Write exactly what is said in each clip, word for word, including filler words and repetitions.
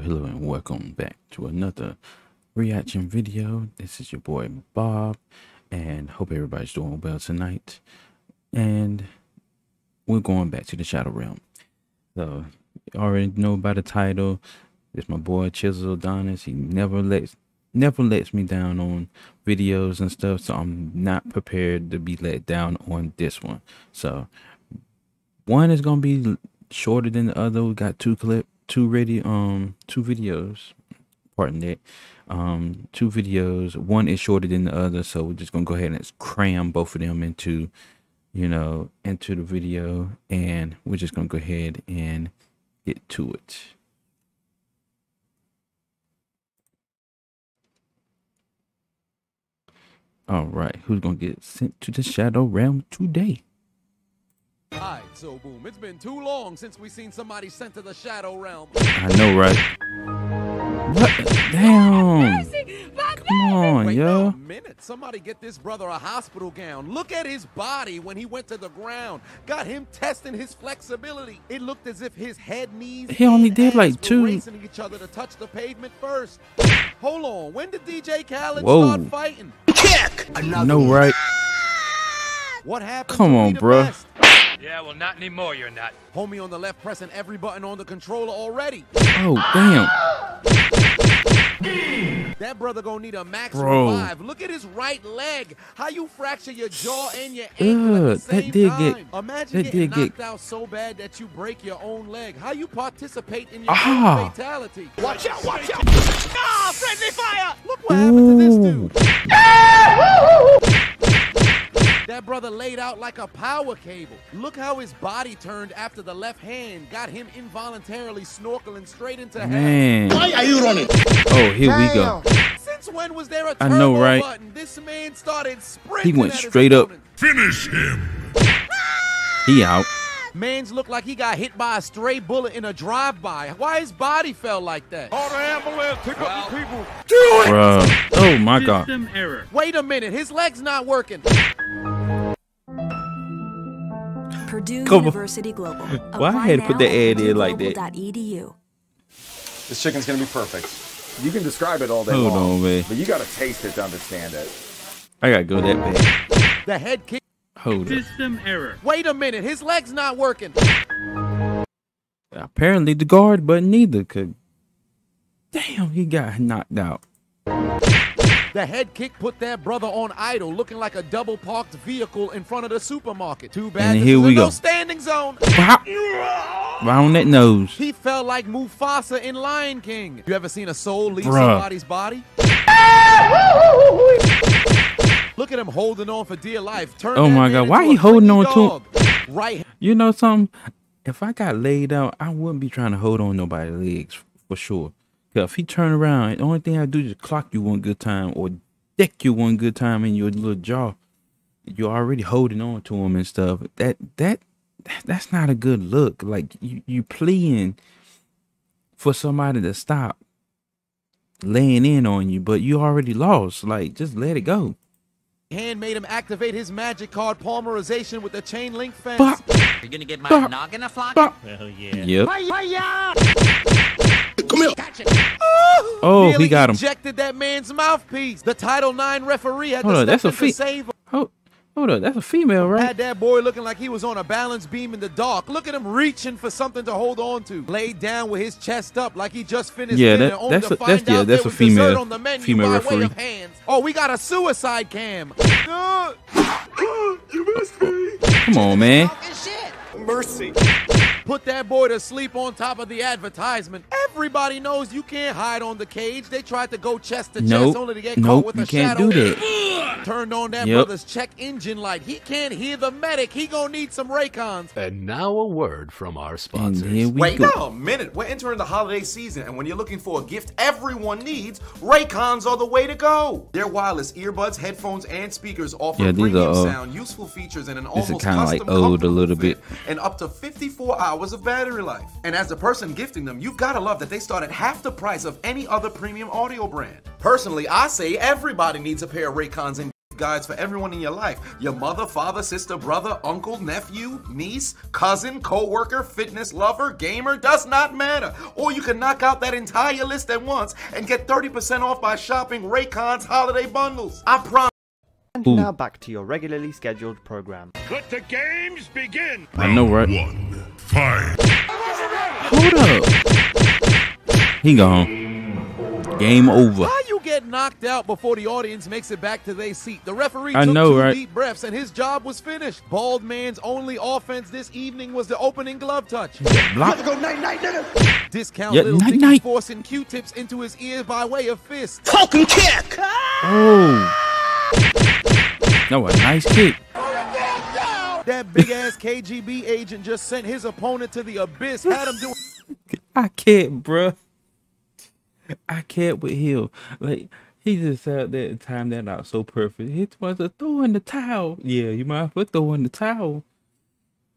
hello and welcome back to another reaction video. This is your boy Bob, and hope everybody's doing well tonight. And we're going back to the Shadow Realm. So you already know by the title, it's my boy Chiseled Adonis. He never lets never lets me down on videos and stuff, so I'm not prepared to be let down on this one. So one is gonna be shorter than the other. We got two clips. Two ready, um, two videos, pardon that, um, two videos. One is shorter than the other, so we're just gonna go ahead and cram both of them into, you know, into the video, and we're just gonna go ahead and get to it. All right, who's gonna get sent to the Shadow Realm today? Alright, so boom, it's been too long since we've seen somebody sent to the Shadow Realm. I know, right? What? Damn! Come on, wait, yo. A minute. Somebody get this brother a hospital gown. Look at his body when he went to the ground. Got him testing his flexibility. It looked as if his head, knees, he only did like two. Racing each other to touch the pavement first. Hold on, when did D J Kalan start fighting? Check! I know, right? What happened? Come on, bruh. Yeah, well, not anymore, you're not. Homie on the left pressing every button on the controller already. Oh, damn. That brother gonna need a max revive. Look at his right leg. How you fracture your jaw and your ankle at the same time. Imagine getting knocked out so bad that you break your own leg. How you participate in your own fatality. Watch out, watch out. Ah, friendly fire. Look what happened to this dude. Ah, woo, woo, woo. That brother laid out like a power cable. Look how his body turned after the left hand got him involuntarily snorkeling straight into hell. Why are you running? Oh, here Damn. we go. Since when was there a turbo I know, right? button? This man started sprinting. He went at straight his up. Finish him. He out. Man's looked like he got hit by a stray bullet in a drive-by. Why his body fell like that? Call the ambulance. Pick well. up the people. Do it. Bruh. Oh my God. System error. Wait a minute. His leg's not working. Purdue Come University on. Global. Why well, I had to put that ad in like that? .edu. This chicken's gonna be perfect. You can describe it all day Hold long, on, man. But you gotta taste it to understand it. I gotta go that bad. The head kick. Hold System up. error. Wait a minute, his leg's not working. Apparently the guard button neither could. Damn, he got knocked out. The head kick put that brother on idle, looking like a double parked vehicle in front of the supermarket. Too bad. And here we go. No standing zone. Round that nose. He felt like Mufasa in Lion King. You ever seen a soul leave Bruh. somebody's body? Look at him holding on for dear life. Turn oh my God! Why he holding on dog. to? Him? Right. You know something? If I got laid out, I wouldn't be trying to hold on nobody's legs for sure. If he turn around, the only thing I do is clock you one good time or deck you one good time in your little jaw. You're already holding on to him and stuff. That that that's not a good look. Like you you pleading for somebody to stop laying in on you, but you already lost. Like just let it go. Hand made him activate his magic card palmerization with the chain link fence. Bop. You're gonna get my Bop. noggin a flock. Oh yeah. Yep. Hi-ya! Come here. Gotcha. Oh, oh he got him. Ejected that man's mouthpiece. The Title nine referee had hold to on, that's a to save him. Hold, hold on, that's a female, right? Had that boy looking like he was on a balance beam in the dark. Look at him reaching for something to hold on to. Laid down with his chest up like he just finished. Yeah, that, and that's, a, that's, yeah that's a female. On the menu female referee. Oh, we got a suicide cam. uh, uh, you missed me. Come on, man. Mercy. Put that boy to sleep on top of the advertisement. Everybody knows you can't hide on the cage. They tried to go chest to nope. chest only to get nope. caught with you a can't shadow. Do that. Turned on that yep. brother's check engine light. He can't hear the medic. He gonna need some Raycons. And now a word from our sponsors. Wait go. no a minute. We're entering the holiday season, and when you're looking for a gift everyone needs, Raycons are the way to go. Their wireless earbuds, headphones, and speakers offer yeah, premium are, uh, sound, useful features, and an almost custom like old a little bit. And up to fifty-four hours of battery life. And as the person gifting them, you've got to love that they start at half the price of any other premium audio brand. Personally, I say everybody needs a pair of Raycons and guides for everyone in your life. Your mother, father, sister, brother, uncle, nephew, niece, cousin, co-worker, fitness lover, gamer, does not matter. Or you can knock out that entire list at once and get thirty percent off by shopping Raycons holiday bundles. I promise. And Ooh. Now back to your regularly scheduled program. Let the games begin! I know, right? One, five. Hold up! He gone. Game over. How you get knocked out before the audience makes it back to their seat? The referee I took know, two right? deep breaths and his job was finished. Bald man's only offense this evening was the opening glove touch. Block. You have to go night-night, nigga! Discount yeah, little night, night. forcing Q-tips into his ears by way of fist. Falcon kick! Oh! No, a nice kick. That big-ass K G B agent just sent his opponent to the abyss. Had him do I can't, bruh. I can't with him. Like, he just out there and timed that out so perfect. He was a throw in the towel. Yeah, you might as well throw in the towel.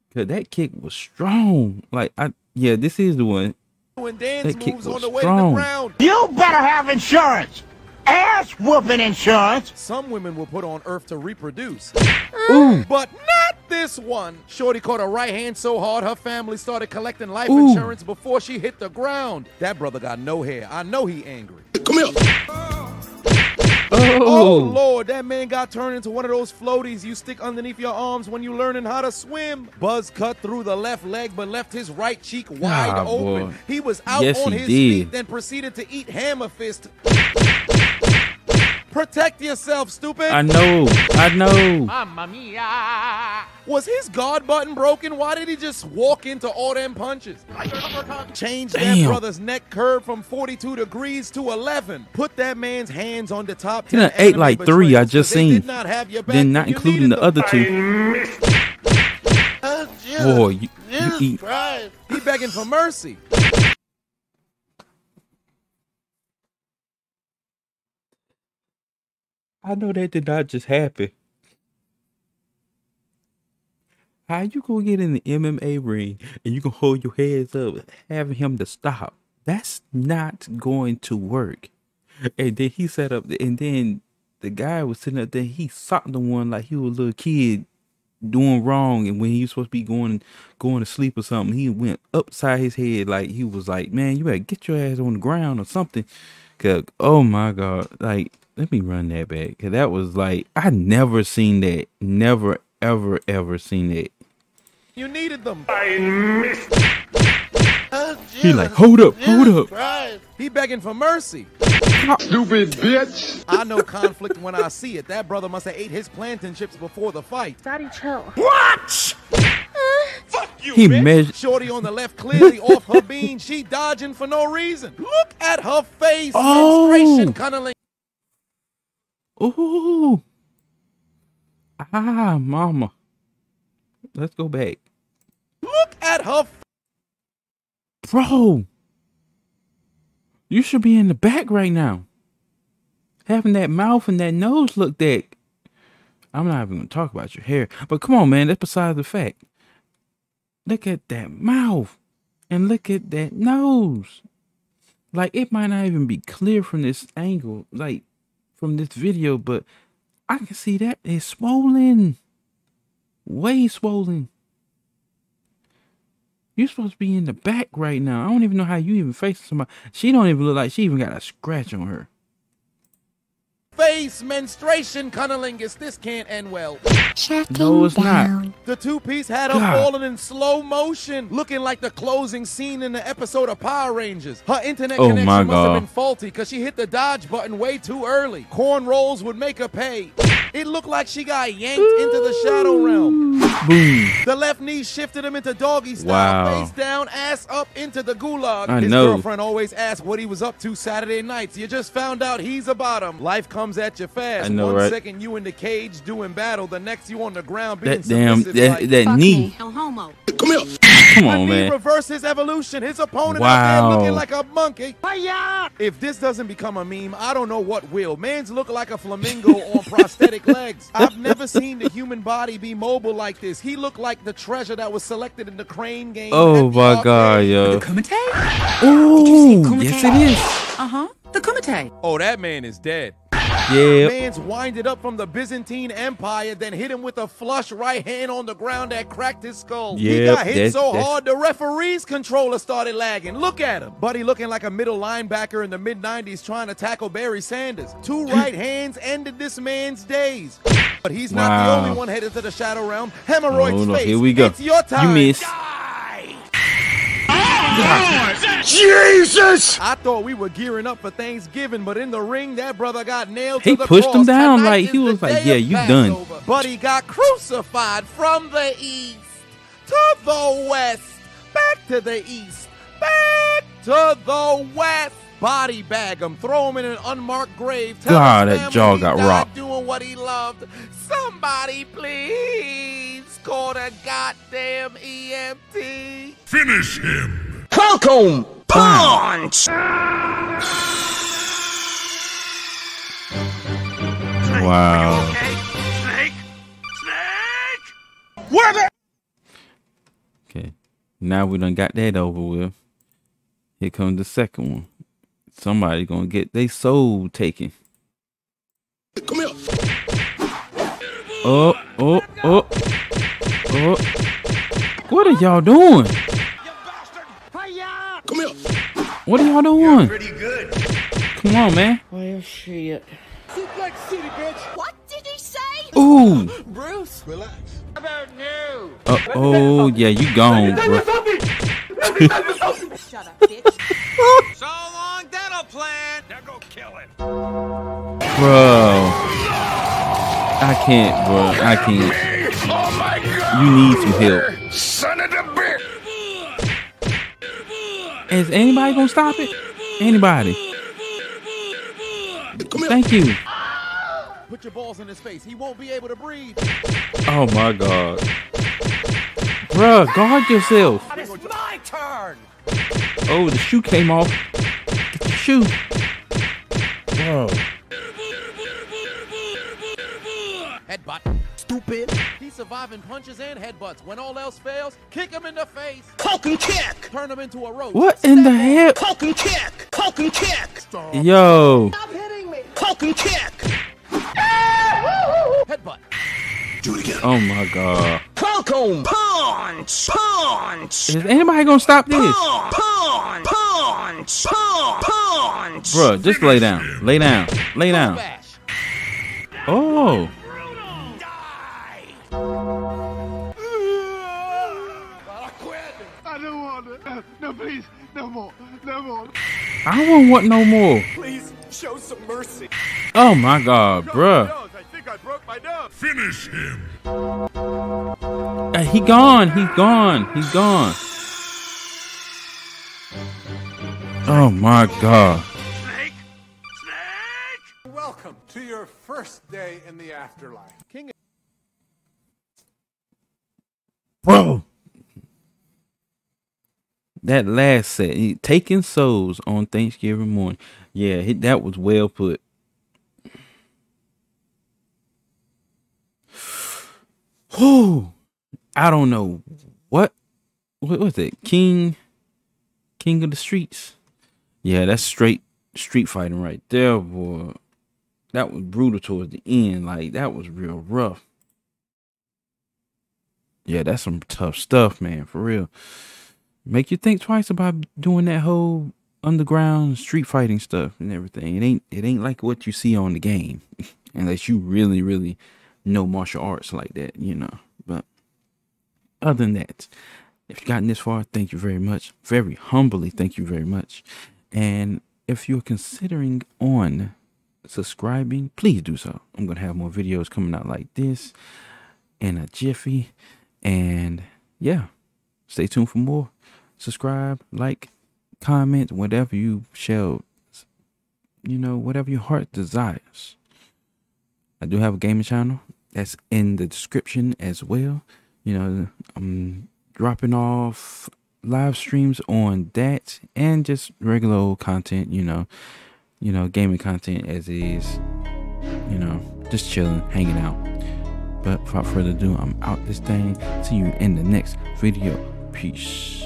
Because that kick was strong. Like, I yeah, this is the one. When dance that moves on the way to the ground. You better have insurance. Ass whooping insurance. Some women will put on earth to reproduce. Ooh. But not this one. Shorty caught a right hand so hard her family started collecting life Ooh. Insurance before she hit the ground. That brother got no hair. I know he angry. Come here. Oh. Oh Lord, that man got turned into one of those floaties you stick underneath your arms when you learning how to swim. Buzz cut through the left leg but left his right cheek wide ah, open. Boy. He was out yes, on his did. feet, then proceeded to eat hammer fist. Protect yourself, stupid. I know. I know. Mamma mia. Was his guard button broken? Why did he just walk into all them punches? Change Damn. that brother's neck curve from forty-two degrees to eleven. Put that man's hands on the top ten. He ate like three I just seen. Did not have your back then not including the other two. Oh, Jesus, Boy, you, Jesus you eat. Christ. He begging for mercy. I know that did not just happen. How you gonna get in the M M A ring and you gonna hold your heads up having him to stop? That's not going to work. And then he set up, and then the guy was sitting up there. He socked the one like he was a little kid doing wrong, and when he was supposed to be going going to sleep or something, he went upside his head like he was like, man, you better get your ass on the ground or something. Cause oh my God, like. Let me run that back. Cause that was like, I never seen that. Never, ever, ever seen that. You needed them. I missed oh, He like, hold up, Jesus hold up. Christ. He begging for mercy. Stupid bitch. I know conflict when I see it. That brother must have ate his plantain chips before the fight. Daddy, chill. Watch! You he measured Shorty on the left clearly off her bean. She dodging for no reason. Look at her face. Oh. Menstruation cunnilingus. Ooh, ah, mama. Let's go back. Look at her, bro. You should be in the back right now, having that mouth and that nose looked at. I'm not even gonna talk about your hair, but come on, man. That's beside the fact. Look at that mouth, and look at that nose. Like it might not even be clear from this angle, like. From this video, but I can see that is swollen, way swollen. You're supposed to be in the back right now. I don't even know how you even facing somebody. She don't even look like she even got a scratch on her face. Menstruation cunnilingus. This can't end well. Checking no, it's down. not. The two-piece had her God. falling in slow motion, looking like the closing scene in the episode of Power Rangers. Her internet oh connection must God. have been faulty because she hit the dodge button way too early. Corn rolls would make her pay. It looked like she got yanked Ooh. into the shadow realm. Boom. The left knee shifted him into doggy style, wow. face down, ass up into the gulag. I His know. girlfriend always asked what he was up to Saturday nights. You just found out he's a bottom. Life comes at you fast. I know, One right? second you in the cage doing battle, the next you on the ground being that damn that, like, that knee. No homo. Come here. Come on, man. He reverses evolution. His opponent wow. out there looking like a monkey. Hi-ya! If this doesn't become a meme, I don't know what will. Man's look like a flamingo on prosthetic legs. I've never seen the human body be mobile like this. He looked like the treasure that was selected in the crane game. Oh, my God, game. yo. The Kumite? Ooh, yes, it is. Uh-huh. The Kumite. Oh, that man is dead. Yeah. Man's winded up from the Byzantine Empire, then hit him with a flush right hand on the ground that cracked his skull. Yep, he got hit that's, so that's... hard the referee's controller started lagging. Look at him. Buddy looking like a middle linebacker in the mid nineties trying to tackle Barry Sanders. Two right hands ended this man's days. But he's not wow. the only one headed to the shadow realm. Hemorrhoid's oh, no. face. Here we go. It's your time. You missed. Jesus! I thought we were gearing up for Thanksgiving, but in the ring, that brother got nailed to the cross. He pushed him down. Tonight like he was like, yeah, you done. But he got crucified from the east to the west, back to the east, back to the west. Body bag him, throw him in an unmarked grave. Tell God, that jaw got rocked. Doing what he loved. Somebody, please call the goddamn E M T. Finish him. Welcome, punch! Wow. Okay? Snake? Snake? Where the Okay. Now we done got that over with. Here comes the second one. Somebody gonna get they soul taken. Come here. Oh, oh, oh. Oh. What are y'all doing? What are y'all doing? Pretty good. Come on, man. Well, shit. Suplex City, bitch. What did he say? Ooh. Bruce, relax. How about you? Uh oh, yeah, you gone, bro. Shut up, bitch. So long, dental plan. Now go kill him. Bro, I can't, bro. I can't. Oh my God. You need some help. Son of the bitch. Is anybody gonna stop it? Anybody? Thank you. Put your balls in his face. He won't be able to breathe. Oh my God, bruh, guard yourself. It's my turn. Oh, the shoe came off. Get the shoe. Bro. Headbutt. Stupid. He's surviving punches and headbutts. When all else fails, kick him in the face. Coke and kick. Turn him into a rope. What in the hell? Coke and kick. Coke and kick. Stop. Yo. Stop hitting me. Coke and kick. Headbutt. Do it again. Oh my God. Coke. Punch. Punch. Is anybody gonna stop this? Punch. Punch. Punch. Bro, just lay down. Lay down. Lay down. Oh. No, please, no more, no more. I don't want no more. Please show some mercy. Oh my God, bruh. I think I broke my nose. Finish him. Uh, he gone, he gone, he gone. Oh my God. Snake, snake. Welcome to your first day in the afterlife, King. Bro. That last set, taking souls on Thanksgiving morning. Yeah, he, that was well put. Who? I don't know what. What was it? King, King of the Streets. Yeah, that's straight street fighting right there, boy. That was brutal towards the end. Like that was real rough. Yeah, that's some tough stuff, man. For real. Make you think twice about doing that whole underground street fighting stuff and everything. It ain't it ain't like what you see on the game, unless you really really know martial arts like that, you know. But other than that, if you've gotten this far, thank you very much. Very humbly, thank you very much. And if you're considering on subscribing, please do so. I'm gonna have more videos coming out like this in a jiffy, and yeah, stay tuned for more. Subscribe, like, comment, whatever you shall, you know, whatever your heart desires. I do have a gaming channel that's in the description as well. You know, I'm dropping off live streams on that and just regular old content, you know, you know, gaming content as it is, you know, just chilling, hanging out. But without further ado, I'm out this thing. See you in the next video. Peace.